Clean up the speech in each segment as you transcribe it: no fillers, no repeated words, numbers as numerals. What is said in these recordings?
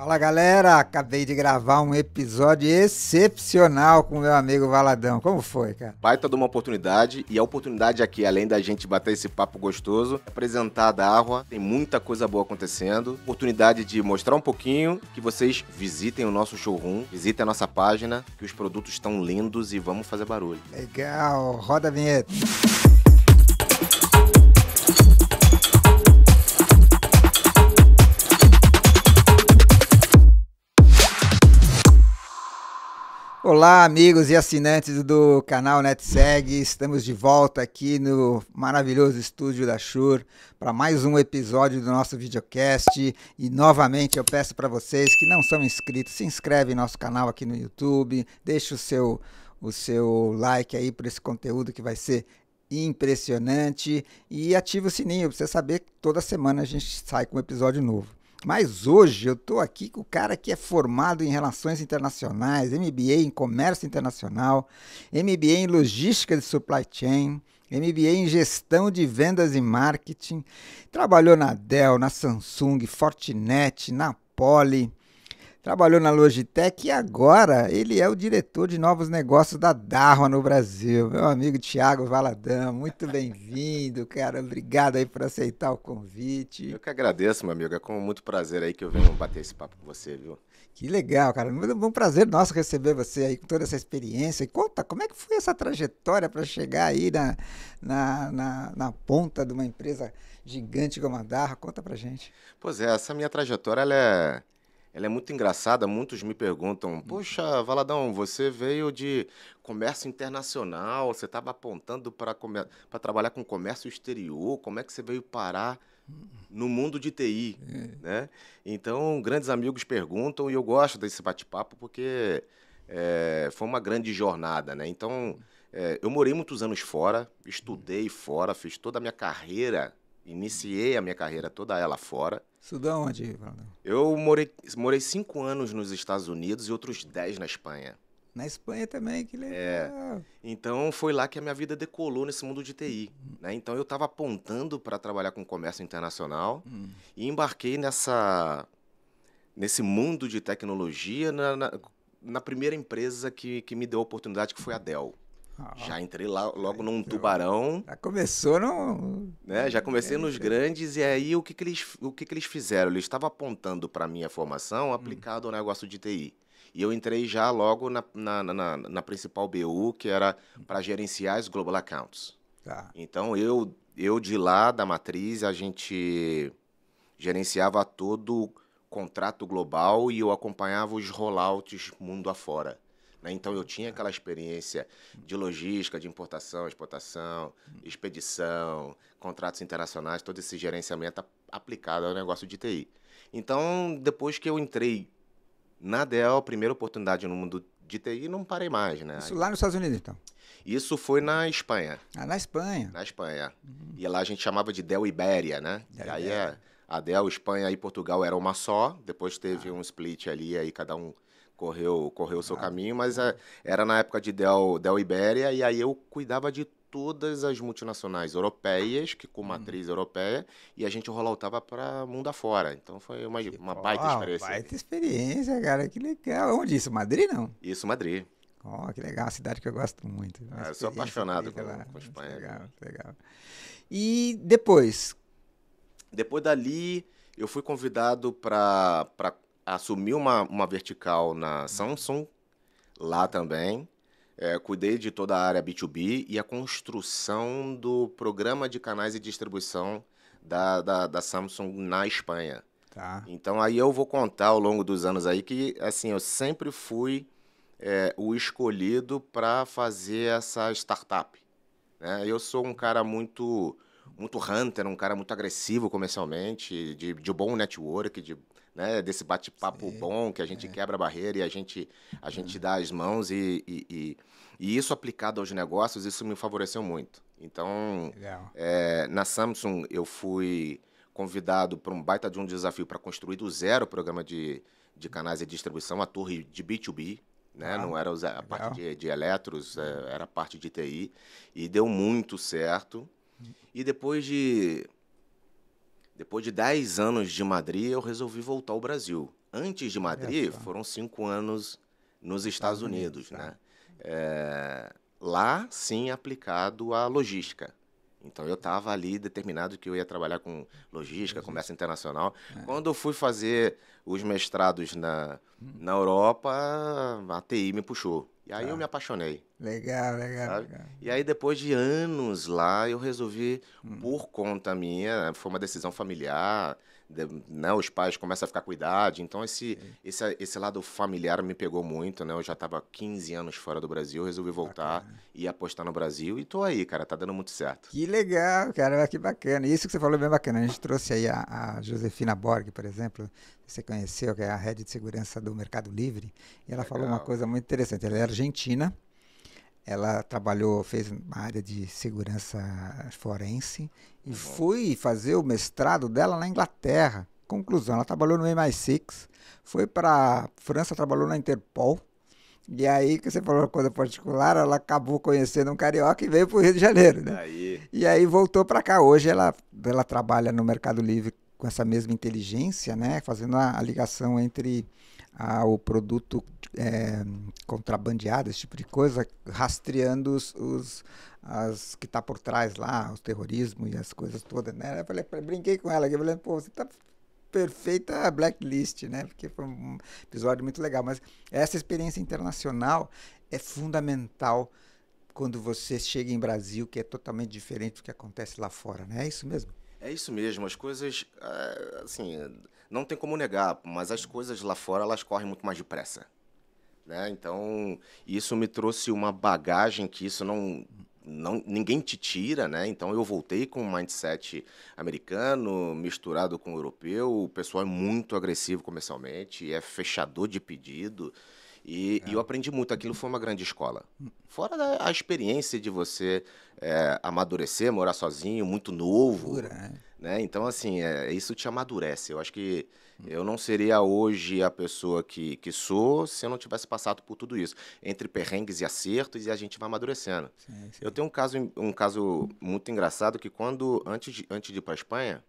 Fala galera, acabei de gravar um episódio excepcional com meu amigo Valadão. Como foi, cara? Baita de uma oportunidade, e a oportunidade aqui, além da gente bater esse papo gostoso, apresentar a Dahua, tem muita coisa boa acontecendo, oportunidade de mostrar um pouquinho, que vocês visitem o nosso showroom, visitem a nossa página, que os produtos estão lindos e vamos fazer barulho. Legal, roda a vinheta. Olá amigos e assinantes do canal NetSeg, estamos de volta aqui no maravilhoso estúdio da Shure para mais um episódio do nosso videocast, e novamente eu peço para vocês que não são inscritos, se inscreve em nosso canal aqui no YouTube, deixa o seu like aí para esse conteúdo que vai ser impressionante e ativa o sininho para você saber que toda semana a gente sai com um episódio novo. Mas hoje eu estou aqui com o cara que é formado em Relações Internacionais, MBA em Comércio Internacional, MBA em Logística de Supply Chain, MBA em Gestão de Vendas e Marketing, trabalhou na Dell, na Samsung, Fortinet, na Poli, trabalhou na Logitech e agora ele é o diretor de novos negócios da Dahua no Brasil. Meu amigo Thiago Valadão, muito bem-vindo, cara. Obrigado aí por aceitar o convite. Eu que agradeço, meu amigo. É com muito prazer aí que eu venho bater esse papo com você, viu? Que legal, cara. Um prazer nosso receber você aí com toda essa experiência. E conta, como é que foi essa trajetória para chegar aí na ponta de uma empresa gigante como a Dahua? Conta pra gente. Pois é, essa minha trajetória, ela é muito engraçada. Muitos me perguntam, poxa, Valadão, você veio de comércio internacional, você estava apontando para trabalhar com comércio exterior, como é que você veio parar no mundo de TI? Né? Então, grandes amigos perguntam, e eu gosto desse bate-papo porque foi uma grande jornada. Né? Então, eu morei muitos anos fora, estudei fora, fiz toda a minha carreira, iniciei a minha carreira toda ela fora. Estudou onde, Valadão? Eu morei 5 anos nos Estados Unidos e outros 10 na Espanha. Na Espanha também, que legal. Então, foi lá que a minha vida decolou nesse mundo de TI. Né? Então, eu estava apontando para trabalhar com comércio internacional e embarquei nesse mundo de tecnologia na primeira empresa que me deu a oportunidade, que foi a Dell. Já entrei lá logo num tubarão. Já começou no... Né? Já comecei nos grandes, e aí o que eles fizeram? Eles estavam apontando para a minha formação aplicado ao negócio de TI. E eu entrei já logo na principal BU, que era para gerenciar os Global Accounts. Tá. Então, eu de lá, da matriz, a gente gerenciava todo o contrato global e eu acompanhava os rollouts mundo afora. Então, eu tinha aquela experiência de logística, de importação, exportação, expedição, contratos internacionais, todo esse gerenciamento aplicado ao negócio de TI. Então, depois que eu entrei na Dell, a primeira oportunidade no mundo de TI, não parei mais. Né? Isso lá nos Estados Unidos, então? Isso foi na Espanha. Ah, na Espanha? Na Espanha. E lá a gente chamava de Dell Ibéria, né? E aí a Dell, Espanha e Portugal eram uma só, depois teve um split ali, aí cada um... Correu o seu caminho, mas era na época de Dell Ibéria, e aí eu cuidava de todas as multinacionais europeias, que com matriz europeia, e a gente rolautava para mundo afora. Então foi uma baita experiência. Baita experiência, cara, que legal. Onde isso? Madrid, não? Isso, Madrid. Oh, que legal, uma cidade que eu gosto muito. Eu sou apaixonado com a Espanha. Legal, legal. E depois? Depois dali, eu fui convidado para assumi uma vertical na Samsung, lá também. Cuidei de toda a área B2B e a construção do programa de canais e distribuição da Samsung na Espanha. Tá. Então, aí eu vou contar ao longo dos anos aí que, assim, eu sempre fui o escolhido para fazer essa startup. Né? Eu sou um cara muito hunter, um cara muito agressivo comercialmente, de bom network, né, desse bate-papo bom, que a gente quebra a barreira e a gente dá as mãos, e isso aplicado aos negócios, isso me favoreceu muito. Então, na Samsung, eu fui convidado para um baita de um desafio para construir do zero o programa de canais e distribuição, a torre de B2B, né? Não era a parte de eletros, era a parte de TI, e deu muito certo. E depois de 10 anos de Madrid, eu resolvi voltar ao Brasil. Antes de Madrid, foram 5 anos nos Estados Unidos, né? É, lá, sim, aplicado à logística. Então, eu estava ali determinado que eu ia trabalhar com logística, comércio internacional. É. Quando eu fui fazer os mestrados na Europa, a TI me puxou. E aí eu me apaixonei. Legal, legal, legal. E aí, depois de anos lá, eu resolvi, por conta minha, foi uma decisão familiar, né, os pais começam a ficar com idade, então esse lado familiar me pegou muito, né? Eu já estava 15 anos fora do Brasil, resolvi voltar e apostar no Brasil e tô aí, cara, tá dando muito certo. Que legal, cara, que bacana. Isso que você falou é bem bacana. A gente trouxe aí a Josefina Borg, por exemplo, você conheceu, que é a head de segurança do Mercado Livre, e ela falou uma coisa muito interessante. Ela é argentina, ela trabalhou, fez uma área de segurança forense e foi fazer o mestrado dela na Inglaterra. Conclusão, ela trabalhou no MI6, foi para a França, trabalhou na Interpol. E aí, que você falou uma coisa particular, ela acabou conhecendo um carioca e veio para o Rio de Janeiro, né? Aí. E aí voltou para cá. Hoje ela trabalha no Mercado Livre com essa mesma inteligência, né? Fazendo a ligação entre o produto contrabandeado, esse tipo de coisa, rastreando as que está por trás lá, o terrorismo e as coisas todas, né? Eu falei, brinquei com ela, eu falei, pô, você está perfeita blacklist, né? Porque foi um episódio muito legal, mas essa experiência internacional é fundamental quando você chega em Brasil, que é totalmente diferente do que acontece lá fora, né? É isso mesmo? É isso mesmo, as coisas, assim, não tem como negar, mas as coisas lá fora, elas correm muito mais depressa, né? Então, isso me trouxe uma bagagem que isso não ninguém te tira, né? Então, eu voltei com um mindset americano misturado com europeu, o pessoal é muito agressivo comercialmente, é fechador de pedido, e eu aprendi muito, aquilo foi uma grande escola. Fora a experiência de você amadurecer, morar sozinho, muito novo, né? Então, assim, isso te amadurece. Eu acho que eu não seria hoje a pessoa que sou se eu não tivesse passado por tudo isso. Entre perrengues e acertos, e a gente vai amadurecendo. Sim, sim. Eu tenho um caso muito engraçado que quando, antes de ir para a Espanha,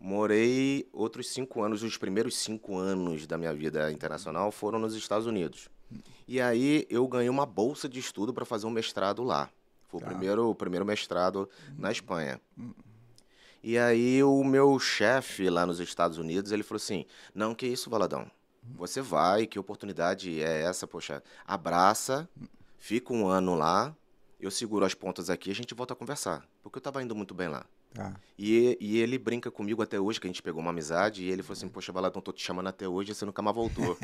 morei outros 5 anos, os primeiros 5 anos da minha vida internacional foram nos Estados Unidos. E aí eu ganhei uma bolsa de estudo para fazer um mestrado lá. Foi o primeiro mestrado na Espanha. E aí o meu chefe lá nos Estados Unidos, ele falou assim, não, que isso, Valadão? Você vai, que oportunidade é essa, poxa? Abraça, fica 1 ano lá, eu seguro as pontas aqui e a gente volta a conversar. Porque eu estava indo muito bem lá. E ele brinca comigo até hoje, que a gente pegou uma amizade, e ele falou assim, poxa, Valadão, tô te chamando até hoje e você nunca mais voltou.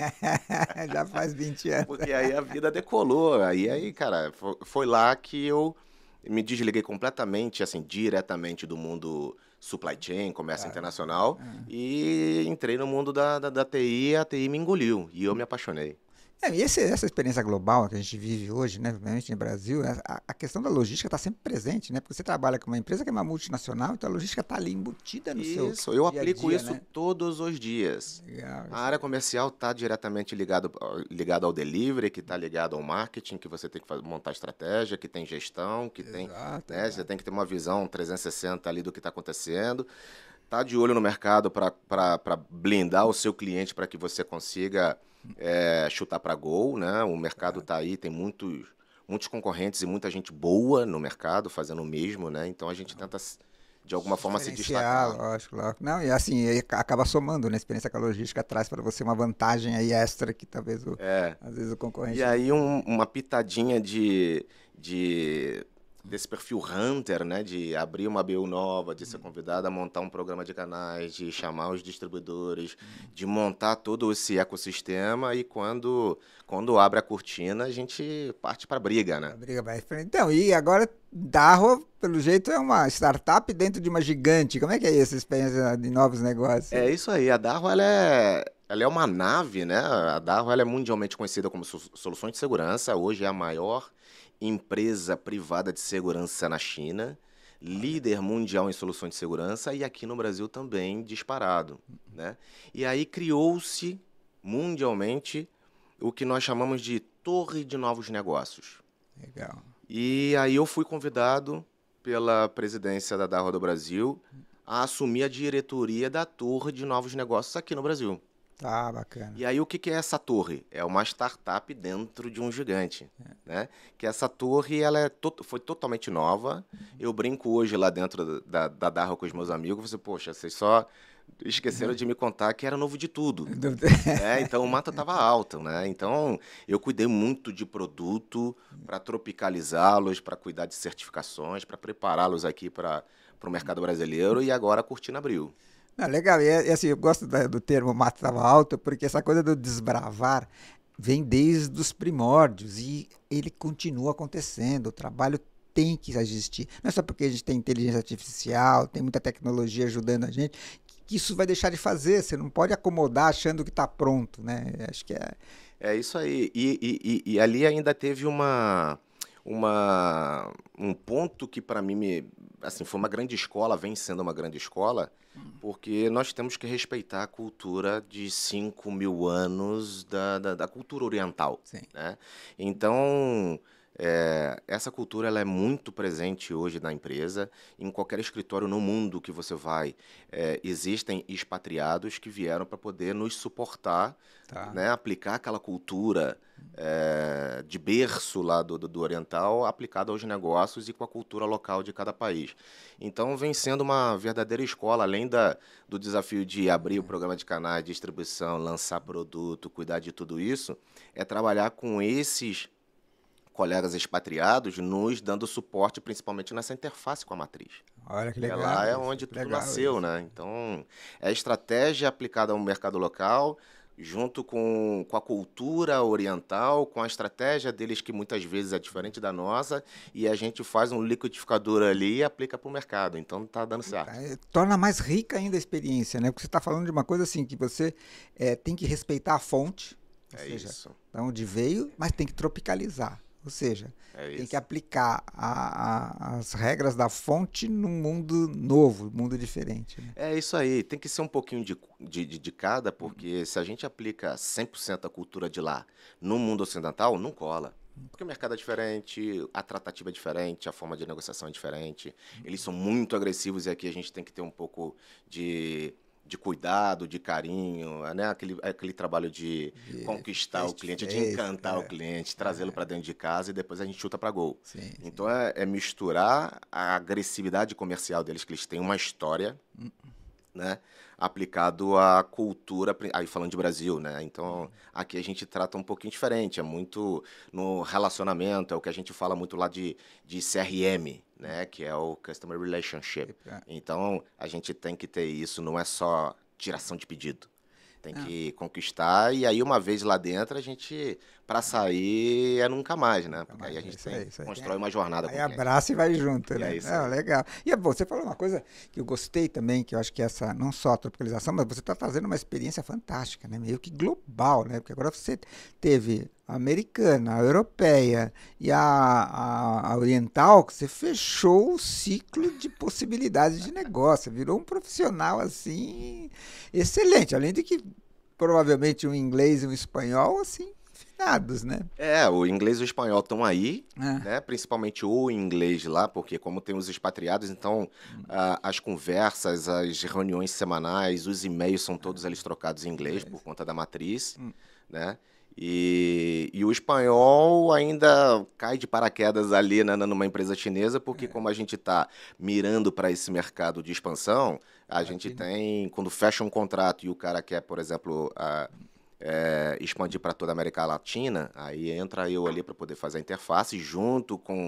Já faz 20 anos. Porque aí a vida decolou. Aí, cara, foi lá que eu me desliguei completamente, assim, diretamente do mundo supply chain, comércio internacional, e entrei no mundo da TI, a TI me engoliu, e eu me apaixonei. E essa experiência global que a gente vive hoje, né, obviamente no Brasil, a questão da logística está sempre presente, né? Porque você trabalha com uma empresa que é uma multinacional, então a logística está ali embutida no seu dia a dia. Isso, eu aplico isso todos os dias. Legal. A área comercial está diretamente ligada ao delivery, que está ligado ao marketing, que você tem que montar estratégia, que tem gestão, que tem, né, você tem que ter uma visão 360 ali do que está acontecendo. Está de olho no mercado para blindar o seu cliente para que você consiga chutar para gol, né? O mercado está aí, tem muitos concorrentes e muita gente boa no mercado fazendo o mesmo, né? Então a gente tenta de alguma forma se destacar. Lógico, lógico. Não, e assim, acaba somando, né? A experiência que a logística traz para você uma vantagem aí extra que talvez às vezes o concorrente... E aí uma pitadinha desse perfil hunter, né, de abrir uma BU nova, de ser convidado a montar um programa de canais, de chamar os distribuidores, de montar todo esse ecossistema, e quando abre a cortina, a gente parte para a briga, né? Briga vai frente. Então, e agora Dahua, pelo jeito, é uma startup dentro de uma gigante. Como é que é essa experiência de novos negócios? É isso aí, a Dahua, ela é uma nave, né? A Dahua, ela é mundialmente conhecida como soluções de segurança, hoje é a maior empresa privada de segurança na China, líder mundial em soluções de segurança, e aqui no Brasil também disparado, né? E aí criou-se mundialmente o que nós chamamos de torre de novos negócios. Legal. E aí eu fui convidado pela presidência da Dahua do Brasil a assumir a diretoria da torre de novos negócios aqui no Brasil. Ah, bacana. E aí o que, que é essa torre? É uma startup dentro de um gigante, né? Que essa torre ela é foi totalmente nova. Eu brinco hoje lá dentro da Dahua com os meus amigos, você, poxa, vocês só esqueceram de me contar que era novo de tudo. Então, o mato estava alto, né? Então, eu cuidei muito de produto para tropicalizá-los, para cuidar de certificações, para prepará-los aqui para o mercado brasileiro e agora a cortina abriu. Não, legal, e assim, eu gosto do termo mato estava alto, porque essa coisa do desbravar vem desde os primórdios e ele continua acontecendo, o trabalho tem que existir. Não é só porque a gente tem inteligência artificial, tem muita tecnologia ajudando a gente, que isso vai deixar de fazer, você não pode acomodar achando que está pronto, né? Acho que é... É isso aí, e ali ainda teve um ponto que para mim assim, foi uma grande escola, vem sendo uma grande escola, porque nós temos que respeitar a cultura de 5.000 anos da cultura oriental. Sim. Né? Então, essa cultura ela é muito presente hoje na empresa. Em qualquer escritório no mundo que você vai, existem expatriados que vieram para poder nos suportar, né? Aplicar aquela cultura de berço lá do oriental aplicada aos negócios e com a cultura local de cada país. Então, vem sendo uma verdadeira escola, além do desafio de abrir o programa de canais, distribuição, lançar produto, cuidar de tudo isso, é trabalhar com esses colegas expatriados nos dando suporte, principalmente nessa interface com a matriz. Olha que legal. Lá é onde tudo nasceu, né? Então, é a estratégia aplicada ao mercado local, junto com a cultura oriental, com a estratégia deles, que muitas vezes é diferente da nossa, e a gente faz um liquidificador ali e aplica para o mercado. Então, está dando certo. Torna mais rica ainda a experiência, né? Porque você está falando de uma coisa assim, que você tem que respeitar a fonte, ou seja, isso. Da onde veio, mas tem que tropicalizar. Ou seja, tem que aplicar as regras da fonte num mundo novo, mundo diferente. Né? É isso aí, tem que ser um pouquinho de cada, porque se a gente aplica 100% a cultura de lá no mundo ocidental, não cola. Porque o mercado é diferente, a tratativa é diferente, a forma de negociação é diferente. Eles são muito agressivos e aqui a gente tem que ter um pouco de cuidado, de carinho, né? Aquele trabalho de conquistar o cliente, de encantar o cliente, trazê-lo para dentro de casa e depois a gente chuta para gol. Sim, então é misturar a agressividade comercial deles, que eles têm uma história, né? Aplicado à cultura, aí falando de Brasil, né? Então aqui a gente trata um pouquinho diferente, é muito no relacionamento, é o que a gente fala muito lá de CRM, né? Que é o Customer Relationship. Então a gente tem que ter isso, não é só tiração de pedido. Tem que conquistar, e aí uma vez lá dentro, a gente, para sair, nunca mais, né? Porque aí a gente constrói uma jornada. Aí abraça e vai junto, né? Legal. E é bom, você falou uma coisa que eu gostei também, que eu acho que essa, não só a tropicalização, mas você está trazendo uma experiência fantástica, né? Meio que global, né? Porque agora você teve a americana, a europeia e a oriental, que você fechou o ciclo de possibilidades de negócio, virou um profissional assim excelente, além de que provavelmente um inglês e um espanhol assim finados, né? O inglês e o espanhol estão aí, né? Principalmente o inglês lá, porque como tem os expatriados, então as conversas, as reuniões semanais, os e-mails são todos eles trocados em inglês por conta da matriz, né? E o espanhol ainda cai de paraquedas ali, né, numa empresa chinesa, porque como a gente está mirando para esse mercado de expansão, a gente tem, quando fecha um contrato e o cara quer, por exemplo, expandir para toda a América Latina, aí entra eu ali para poder fazer a interface junto com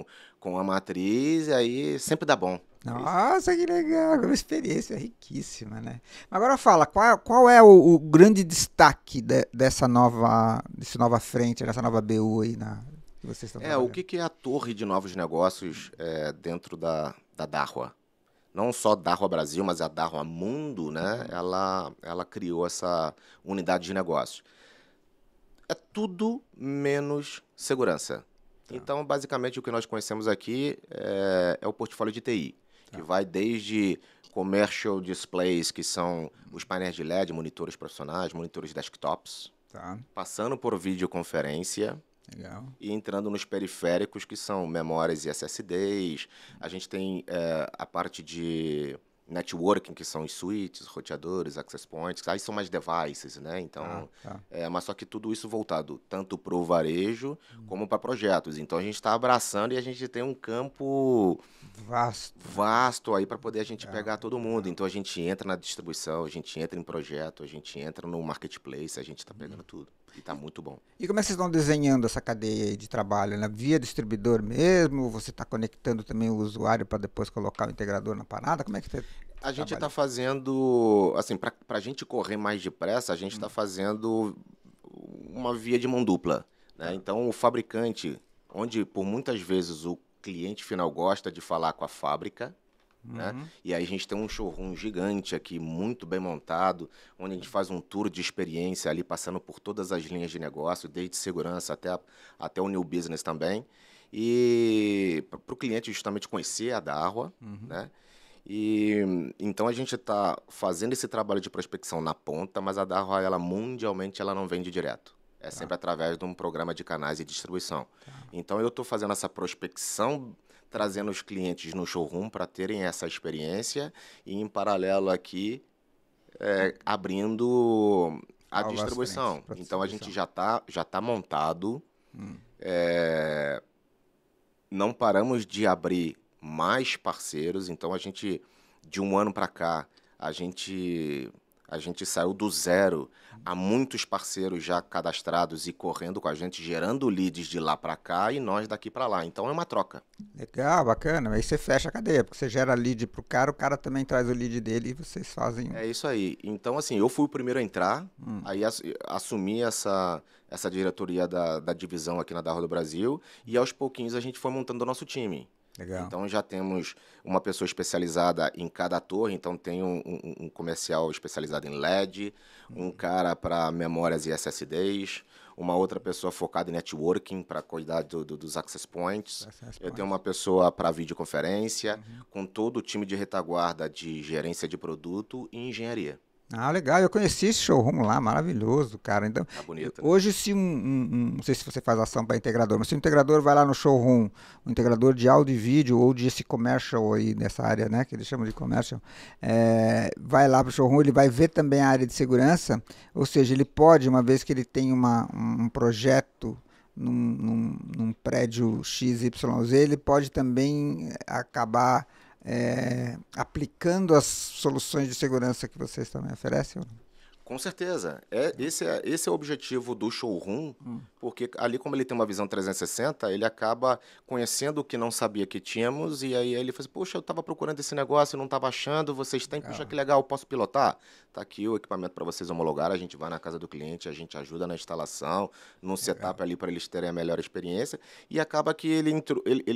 a matriz, e aí sempre dá bom. Nossa, que legal, uma experiência riquíssima, né? Agora fala, qual é o grande destaque dessa nova frente, dessa nova BU aí que vocês estão trabalhando? O que é a torre de novos negócios dentro da Dahua? Não só Dahua Brasil, mas a Dahua Mundo, né? Ela criou essa unidade de negócios. É tudo menos segurança. Então, basicamente, o que nós conhecemos aqui é o portfólio de TI, que vai desde commercial displays, que são os painéis de LED, monitores profissionais, monitores desktops, passando por videoconferência e entrando nos periféricos, que são memórias e SSDs. A gente tem a parte de networking, que são os switches, roteadores, access points, aí são mais devices, né? Então, mas só que tudo isso voltado tanto para o varejo como para projetos. Então, a gente está abraçando e a gente tem um campo vasto aí para poder a gente pegar todo mundo. Então, a gente entra na distribuição, a gente entra em projeto, a gente entra no marketplace, a gente está pegando tudo. E está muito bom. E como é que vocês estão desenhando essa cadeia aí de trabalho? Né? Via distribuidor mesmo? Você está conectando também o usuário para depois colocar o integrador na parada? Como é que você... A gente está fazendo, assim, para a gente correr mais depressa, a gente está fazendo uma via de mão dupla. Né? Então, o fabricante, onde por muitas vezes o cliente final gosta de falar com a fábrica, né? E aí a gente tem um showroom gigante aqui, muito bem montado, onde a gente faz um tour de experiência ali, passando por todas as linhas de negócio, desde segurança até o new business também. E para o cliente justamente conhecer a Dahua, né? E então a gente está fazendo esse trabalho de prospecção na ponta, mas a Dahua, ela mundialmente, ela não vende direto. É sempre através de um programa de canais de distribuição. Então eu estou fazendo essa prospecção, trazendo os clientes no showroom para terem essa experiência e, em paralelo aqui, abrindo a distribuição. Então a gente já tá montado. Não paramos de abrir mais parceiros. Então a gente, de um ano para cá, a gente saiu do zero a muitos parceiros já cadastrados e correndo com a gente, gerando leads de lá para cá e nós daqui para lá. Então é uma troca. Legal, bacana. Aí você fecha a cadeia, porque você gera lead pro cara, o cara também traz o lead dele e vocês fazem... É isso aí. Então, assim, eu fui o primeiro a entrar, aí assumi essa diretoria da divisão aqui na Dahua do Brasil e aos pouquinhos a gente foi montando o nosso time. Legal. Então, já temos uma pessoa especializada em cada torre. Então, tem um comercial especializado em LED, um cara para memórias e SSDs, uma outra pessoa focada em networking para cuidar dos access points. Eu tenho uma pessoa para videoconferência, com todo o time de retaguarda de gerência de produto e engenharia. Ah, legal. Eu conheci esse showroom lá, maravilhoso, cara. Então, tá bonito, né? Hoje, se não sei se você faz ação para integrador, mas se o integrador vai lá no showroom, um integrador de áudio e vídeo ou de esse commercial aí, nessa área, né, que eles chamam de commercial, vai lá pro showroom, ele vai ver também a área de segurança, ou seja, ele pode, uma vez que ele tem um projeto num prédio XYZ, ele pode também acabar... aplicando as soluções de segurança que vocês também oferecem? Ou não? Com certeza. Esse é o objetivo do showroom, porque ali, como ele tem uma visão 360, ele acaba conhecendo o que não sabia que tínhamos, e aí ele fala assim, poxa, eu estava procurando esse negócio, não estava achando, vocês têm, puxa, que legal, posso pilotar? Está aqui o equipamento para vocês homologar, a gente vai na casa do cliente, a gente ajuda na instalação, no setup ali para eles terem a melhor experiência, e acaba que ele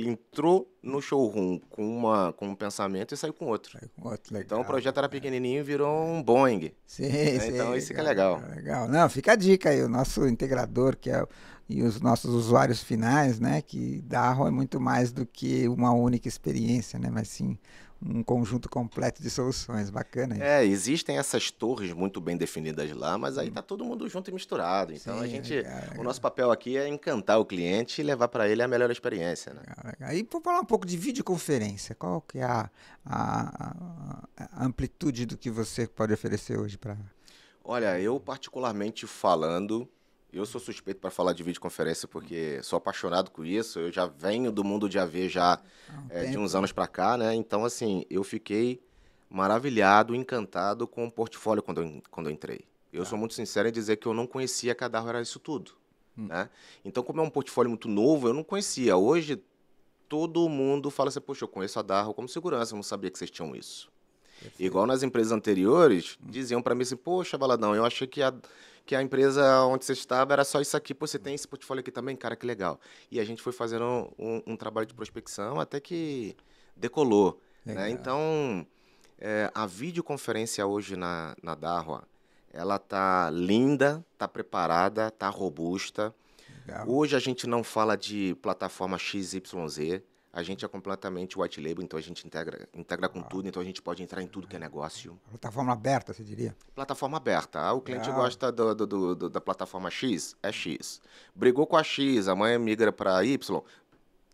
entrou no showroom com um pensamento e saiu com outro. Legal, então o projeto era pequenininho e virou um Boeing. Sim. Então isso que é legal. Legal. Não, fica a dica aí, o nosso integrador e os nossos usuários finais, né, que Dahua é muito mais do que uma única experiência, né, mas sim um conjunto completo de soluções. Bacana isso. Existem essas torres muito bem definidas lá, mas aí tá todo mundo junto e misturado. Então sim, a gente, legal. O nosso papel aqui é encantar o cliente e levar para ele a melhor experiência, né? Legal. E para falar um pouco de videoconferência, qual que é a amplitude do que você pode oferecer hoje para... Olha, eu particularmente falando, eu sou suspeito para falar de videoconferência porque sou apaixonado com isso, eu já venho do mundo de AV de uns anos para cá, né? Então, assim, eu fiquei maravilhado, encantado com o portfólio quando eu entrei. Eu sou muito sincero em dizer que eu não conhecia que a Dahua era isso tudo, né? Então, como é um portfólio muito novo, eu não conhecia. Hoje, todo mundo fala assim, poxa, eu conheço a Dahua como segurança, eu não sabia que vocês tinham isso. Perfeito. Igual nas empresas anteriores, diziam para mim assim, poxa, Valadão, eu achei que a empresa onde você estava era só isso aqui, pô, você tem esse portfólio aqui também, cara, que legal. E a gente foi fazendo um trabalho de prospecção até que decolou, né? Então, a videoconferência hoje na Dahua, ela tá linda, tá preparada, tá robusta. Legal. Hoje a gente não fala de plataforma XYZ, a gente é completamente white label, então a gente integra com tudo, então a gente pode entrar em tudo que é negócio. Plataforma aberta, você diria? Plataforma aberta. Ah, o cliente gosta da plataforma X, é X. Brigou com a X, amanhã migra para Y,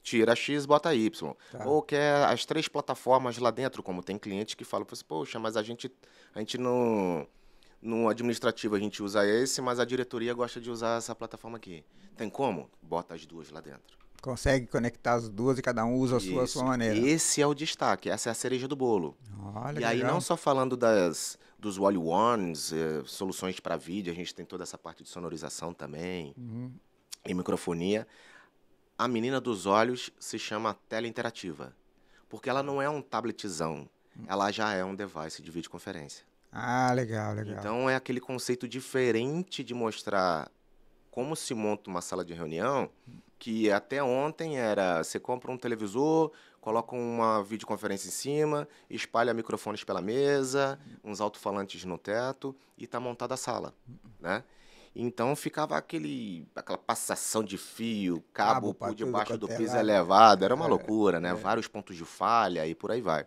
tira X, bota Y. Tá. Ou quer as três plataformas lá dentro, como tem cliente que fala, poxa, mas a gente não... No administrativo a gente usa esse, mas a diretoria gosta de usar essa plataforma aqui. Tem como? Bota as duas lá dentro. Consegue conectar as duas e cada um usa a sua, maneira. Esse é o destaque, essa é a cereja do bolo. Olha, e aí legal. Não só falando dos wall-ones, soluções para vídeo, a gente tem toda essa parte de sonorização também, e microfonia. A menina dos olhos se chama tela interativa, porque ela não é um tabletzão, ela já é um device de videoconferência. Ah, legal, legal. Então é aquele conceito diferente de mostrar como se monta uma sala de reunião, que até ontem era, você compra um televisor, coloca uma videoconferência em cima, espalha microfones pela mesa, uns alto-falantes no teto e tá montada a sala, né? Então ficava aquela passação de fio, cabo por debaixo do piso elevado, era uma loucura, né? Vários pontos de falha e por aí vai.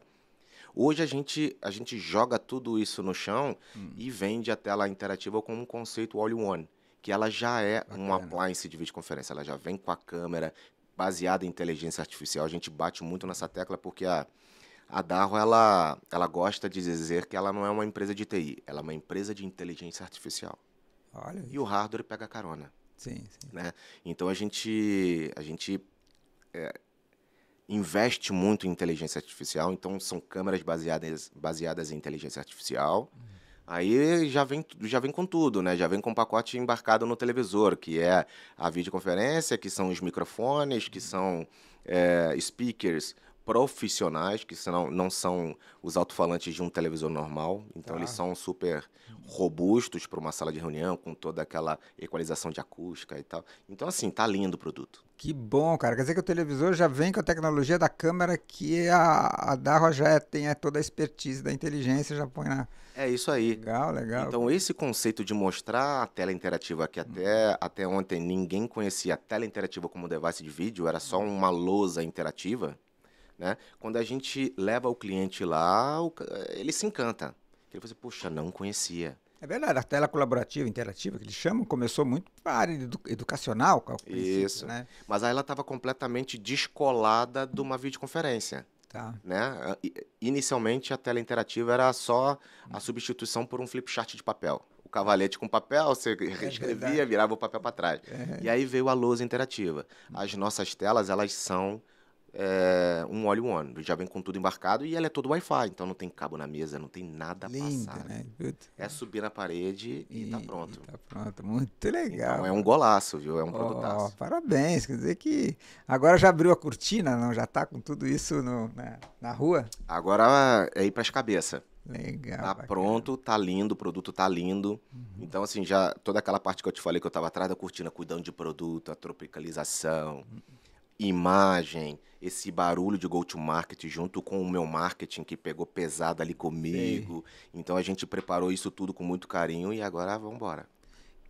Hoje a gente joga tudo isso no chão e vende a tela interativa com um conceito all-in-one, que ela já é um appliance de videoconferência, ela já vem com a câmera baseada em inteligência artificial. A gente bate muito nessa tecla porque a Dahua, ela gosta de dizer que ela não é uma empresa de TI, ela é uma empresa de inteligência artificial. Olha isso. E o hardware pega carona. Sim, sim. Né? Então a gente investe muito em inteligência artificial, então são câmeras baseadas em inteligência artificial. Aí já vem com tudo, né? Já vem com um pacote embarcado no televisor, que é a videoconferência, que são os microfones, que são speakers profissionais, que não são os alto-falantes de um televisor normal. Então, eles são super robustos para uma sala de reunião, com toda aquela equalização de acústica e tal. Então, assim, tá lindo o produto. Que bom, cara. Quer dizer que o televisor já vem com a tecnologia da câmera, que a Dahua já tem toda a expertise da inteligência, já põe na... É isso aí. Legal, legal. Então, esse conceito de mostrar a tela interativa, que até ontem ninguém conhecia a tela interativa como device de vídeo, era só uma lousa interativa. Né? Quando a gente leva o cliente lá, ele se encanta. Ele fala assim, poxa, não conhecia. É verdade, a tela colaborativa, interativa, que eles chamam, começou muito para a área educacional. Isso, né? Mas aí ela estava completamente descolada de uma videoconferência. Tá. Né? Inicialmente, a tela interativa era só a substituição por um flip chart de papel. O cavalete com papel, você escrevia, virava o papel para trás. E aí veio a lousa interativa. As nossas telas, elas são... um all-in-one, já vem com tudo embarcado e ela é todo Wi-Fi, então não tem cabo na mesa, não tem nada passado. Né? É subir na parede e tá pronto. E tá pronto, muito legal. Então, é um golaço, viu? É um produtaço. Parabéns, quer dizer que agora já abriu a cortina, não? Já tá com tudo isso na rua? Agora é ir pras cabeças. Legal. Tá pronto, tá lindo, o produto tá lindo. Então, assim, já toda aquela parte que eu te falei que eu tava atrás da cortina, cuidando de produto, a tropicalização... imagem, esse barulho de go-to-market junto com o meu marketing que pegou pesado ali comigo. Sim. Então a gente preparou isso tudo com muito carinho e agora vamos embora.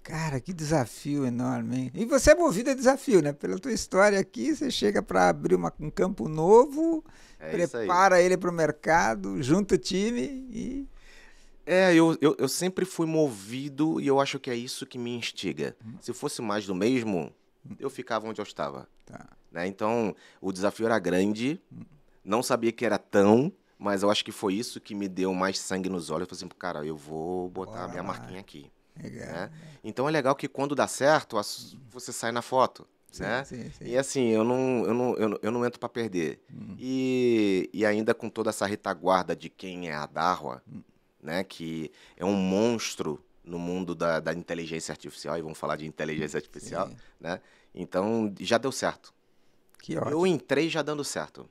Cara, que desafio enorme, hein? E você é movido a desafio, né? Pela tua história aqui, você chega para abrir um campo novo, prepara ele para o mercado, junta o time e... Eu sempre fui movido e eu acho que é isso que me instiga. Se fosse mais do mesmo... eu ficava onde eu estava. Tá. Né? Então, o desafio era grande, não sabia que era tão, mas eu acho que foi isso que me deu mais sangue nos olhos. Eu falei assim, cara, eu vou botar a minha marquinha aqui. Né? Então, é legal que quando dá certo, você sai na foto. Sim, né? Sim, sim. E assim, eu não entro para perder. E ainda com toda essa retaguarda de quem é a Dahua, né? Que é um monstro no mundo da inteligência artificial, e vamos falar de inteligência artificial, né? Então, já deu certo. Que ótimo. Eu entrei já dando certo.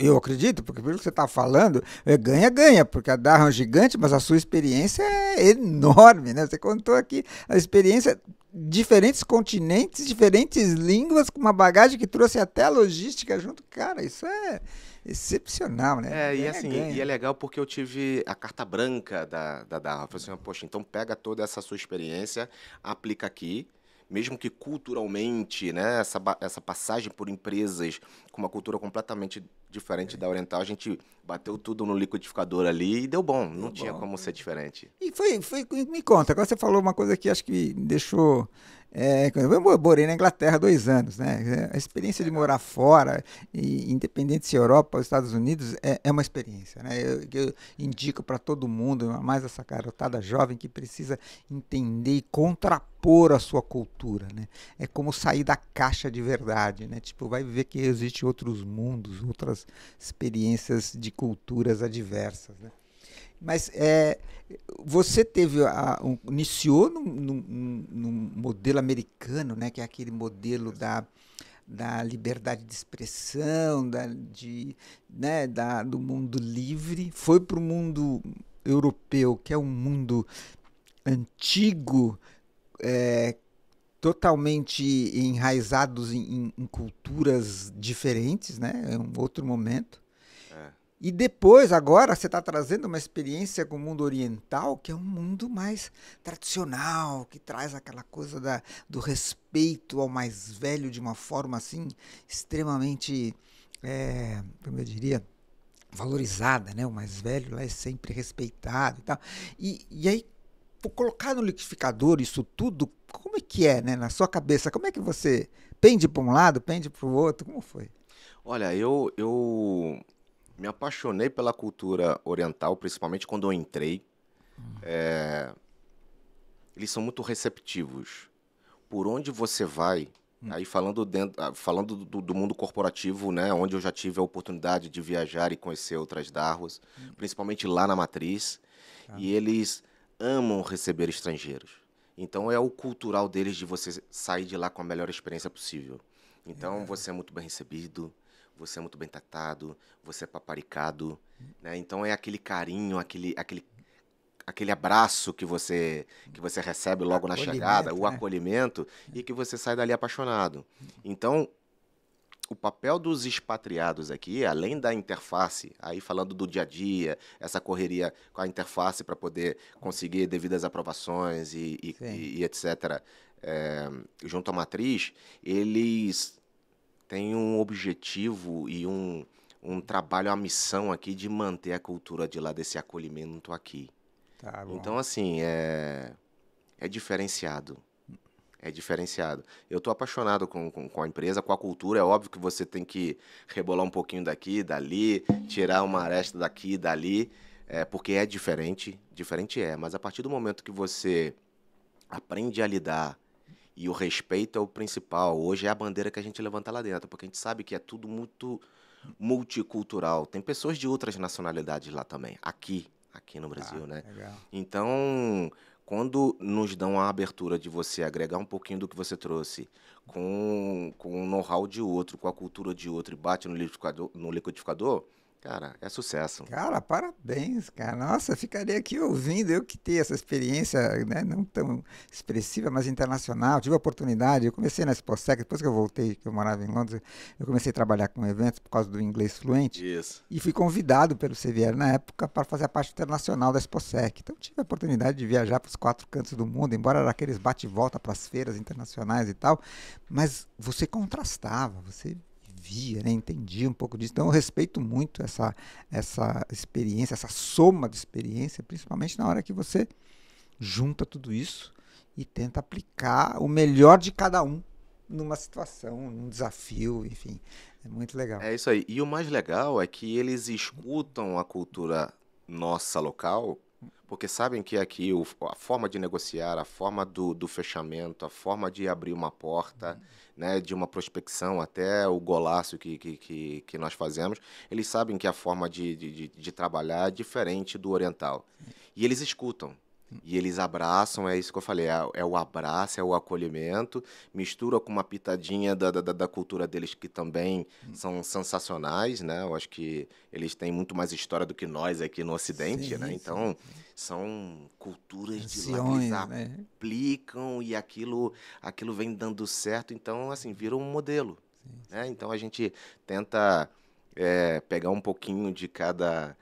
Eu acredito, porque pelo que você está falando, ganha-ganha, porque a Dahua é um gigante, mas a sua experiência é enorme, né? Você contou aqui a experiência, diferentes continentes, diferentes línguas, com uma bagagem que trouxe até a logística junto. Cara, isso é excepcional, né? E é legal porque eu tive a carta branca da Dahua. Eu falei assim, poxa, então pega toda essa sua experiência, aplica aqui, mesmo que culturalmente, né, essa passagem por empresas com uma cultura completamente Diferente da Oriental, a gente bateu tudo no liquidificador ali e deu bom. Não tinha como ser diferente. E me conta, agora você falou uma coisa que acho que me deixou... eu morei na Inglaterra 2 anos, né? A experiência de morar fora, e, independente se Europa ou Estados Unidos, é uma experiência, né? Eu indico para todo mundo, mais essa garotada jovem que precisa entender e contrapor a sua cultura, né? É como sair da caixa de verdade, né? Tipo, vai ver que existem outros mundos, outras experiências de culturas adversas, né? Mas você teve iniciou num modelo americano, né, que é aquele modelo da liberdade de expressão, do mundo livre. Foi para o mundo europeu, que é um mundo antigo, totalmente enraizados em culturas diferentes, né? É um outro momento. E depois, agora, você está trazendo uma experiência com o mundo oriental, que é um mundo mais tradicional, que traz aquela coisa do respeito ao mais velho de uma forma, assim, extremamente, como eu diria, valorizada, né? O mais velho lá é sempre respeitado e tal. E aí, por colocar no liquidificador isso tudo, como é que é, né? Na sua cabeça, como é que você pende para um lado, pende para o outro? Como foi? Olha, eu me apaixonei pela cultura oriental, principalmente quando eu entrei. Eles são muito receptivos. Por onde você vai, aí falando do mundo corporativo, né, onde eu já tive a oportunidade de viajar e conhecer outras Dahuas, principalmente lá na Matriz, e eles amam receber estrangeiros. Então é o cultural deles de você sair de lá com a melhor experiência possível. Então você é muito bem recebido, você é muito bem tratado, você é paparicado, né? Então é aquele carinho, aquele abraço que você recebe logo na chegada, o acolhimento, e que você sai dali apaixonado. Então, o papel dos expatriados aqui, além da interface, aí falando do dia a dia, essa correria com a interface para poder conseguir devidas aprovações e etc., junto à matriz, eles tem um objetivo e um trabalho, uma missão aqui de manter a cultura de lá, desse acolhimento aqui. Tá bom. Então, assim, é diferenciado. É diferenciado. Eu estou apaixonado com a empresa, com a cultura. É óbvio que você tem que rebolar um pouquinho daqui, dali, tirar uma aresta daqui, dali, porque é diferente. Diferente é, mas a partir do momento que você aprende a lidar, e o respeito é o principal. Hoje é a bandeira que a gente levanta lá dentro, porque a gente sabe que é tudo muito multicultural. Tem pessoas de outras nacionalidades lá também, aqui no Brasil, né? Legal. Então, quando nos dão a abertura de você agregar um pouquinho do que você trouxe com o know-how de outro, com a cultura de outro, e bate no liquidificador, cara, é sucesso. Cara, parabéns, cara. Nossa, ficaria aqui ouvindo. Eu que tenho essa experiência, né, não tão expressiva, mas internacional. Tive a oportunidade, eu comecei na ExpoSec, depois que eu voltei, que eu morava em Londres, eu comecei a trabalhar com eventos por causa do inglês fluente. Isso. E fui convidado pelo CVR na época para fazer a parte internacional da ExpoSec. Então tive a oportunidade de viajar para os 4 cantos do mundo, embora era aqueles bate-volta para as feiras internacionais e tal, mas você contrastava, você via, né? Entendi um pouco disso. Então, eu respeito muito essa experiência, essa soma de experiência, principalmente na hora que você junta tudo isso e tenta aplicar o melhor de cada um numa situação, num desafio, enfim. É muito legal. É isso aí. E o mais legal é que eles escutam a cultura nossa local, porque sabem que aqui a forma de negociar, a forma do fechamento, a forma de abrir uma porta, né, de uma prospecção até o golaço que nós fazemos, eles sabem que a forma de trabalhar é diferente do oriental. E eles escutam, e eles abraçam, é isso que eu falei, é o abraço, é o acolhimento, mistura com uma pitadinha da cultura deles, que também são sensacionais, né? Eu acho que eles têm muito mais história do que nós aqui no Ocidente, sim, né? Então, são culturas de lá que eles aplicam, e aquilo vem dando certo, então, assim, vira um modelo, né? Então, a gente tenta pegar um pouquinho de cada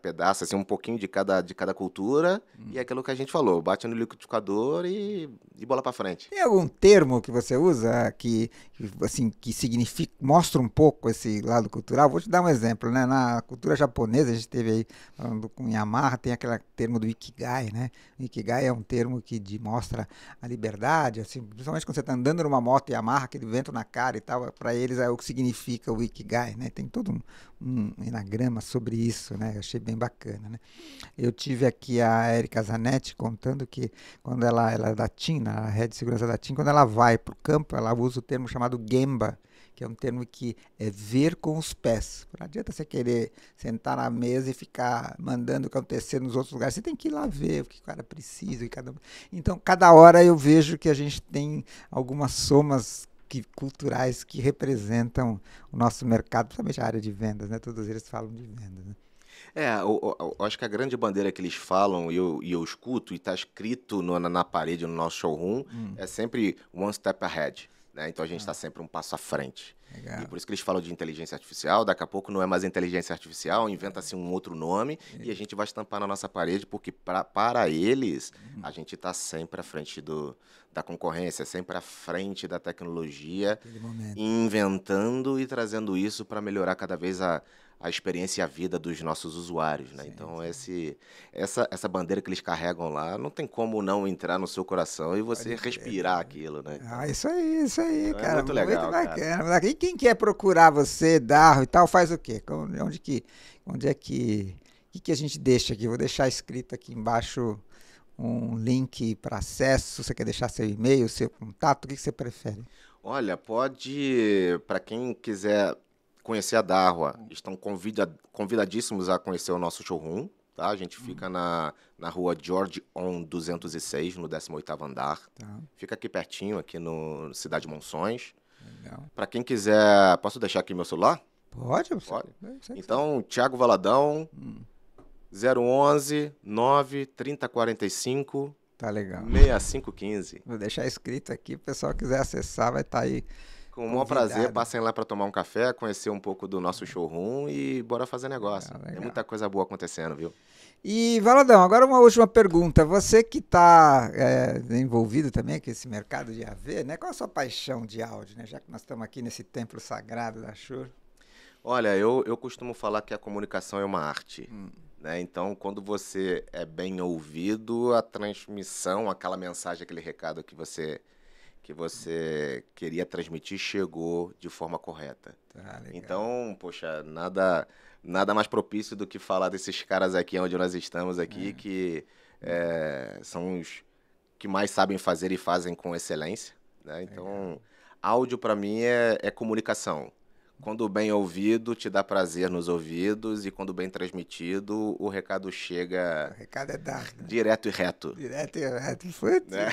pedaço, assim, um pouquinho de cada cultura, e é aquilo que a gente falou, bate no liquidificador e bola pra frente. Tem algum termo que você usa que significa, mostra um pouco esse lado cultural? Vou te dar um exemplo, né? Na cultura japonesa, a gente teve aí, falando com Yamaha, tem aquele termo do ikigai, né? O ikigai é um termo que mostra a liberdade, assim, principalmente quando você tá andando numa moto Yamaha, aquele vento na cara e tal, pra eles é o que significa o ikigai, né? Tem todo um enagrama sobre isso, né? Eu achei bem bacana, né? Eu tive aqui a Erika Zanetti contando que quando ela é da TIM, a rede de segurança da TIM, quando ela vai para o campo, ela usa o termo chamado GEMBA, que é um termo que é ver com os pés. Não adianta você querer sentar na mesa e ficar mandando acontecer nos outros lugares. Você tem que ir lá ver o que o cara precisa. Então, cada hora eu vejo que a gente tem algumas somas culturais que representam o nosso mercado, principalmente a área de vendas, né? Todos eles falam de vendas, né? Eu acho que a grande bandeira que eles falam, e eu escuto, e está escrito na parede, no nosso showroom, é sempre one step ahead, né? Então a gente está sempre um passo à frente. Legal. E por isso que eles falam de inteligência artificial, daqui a pouco não é mais inteligência artificial, inventa-se um outro nome, e a gente vai estampar na nossa parede, porque para eles, a gente está sempre à frente da concorrência, sempre à frente da tecnologia, inventando e trazendo isso para melhorar cada vez a experiência e a vida dos nossos usuários, né? Sim, então, sim. Essa bandeira que eles carregam lá, não tem como não entrar no seu coração e você respirar aquilo, né? Ah, isso aí, então, cara. É muito legal, muito bacana, cara. E quem quer procurar você, Dahua e tal, faz o quê? Onde é que a gente deixa aqui? Vou deixar escrito aqui embaixo um link para acesso. Você quer deixar seu e-mail, seu contato? O que você prefere? Olha, pode, para quem quiser conhecer a Dahua, estão convidadíssimos a conhecer o nosso showroom, tá? A gente fica na rua George On 206, no 18º andar. Tá. Fica aqui pertinho, aqui no Cidade Monções. Para quem quiser, posso deixar aqui meu celular? Pode. Então, Thiago Valadão, 011 93045 6515. Vou deixar escrito aqui, o pessoal quiser acessar, vai estar aí. Com o maior prazer, passem lá para tomar um café, conhecer um pouco do nosso showroom e bora fazer negócio. Ah, tem muita coisa boa acontecendo, viu? E, Valadão, agora uma última pergunta. Você que está envolvido também com esse mercado de AV, né? Qual a sua paixão de áudio, né? Já que nós estamos aqui nesse templo sagrado da Shure. Olha, eu costumo falar que a comunicação é uma arte. Né? Então, quando você é bem ouvido, a transmissão, aquela mensagem, aquele recado que você queria transmitir, chegou de forma correta. Ah, então, poxa, nada mais propício do que falar desses caras aqui, onde nós estamos aqui, que são os que mais sabem fazer e fazem com excelência, né? Então, áudio para mim é comunicação. Quando bem ouvido, te dá prazer nos ouvidos, e quando bem transmitido, o recado chega... O recado é dar. Né? Direto e reto. Direto e reto. Putz, né?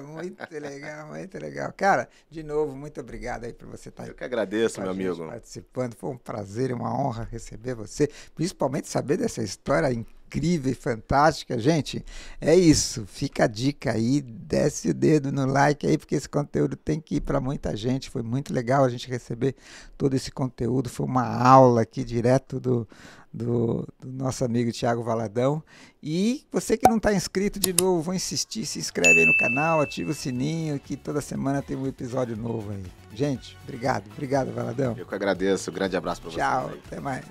muito legal. Cara, de novo, muito obrigado aí por você estar aqui. Eu que agradeço, meu amigo. Participando. Foi um prazer e uma honra receber você, principalmente saber dessa história incrível e fantástica. Gente, é isso. Fica a dica aí, desce o dedo no like aí, porque esse conteúdo tem que ir para muita gente. Foi muito legal a gente receber todo esse conteúdo. Foi uma aula aqui direto do nosso amigo Thiago Valadão. E você que não está inscrito, de novo, vou insistir, se inscreve aí no canal, ativa o sininho, que toda semana tem um episódio novo aí. Gente, obrigado, Valadão. Eu que agradeço. Um grande abraço para vocês. Tchau, até mais.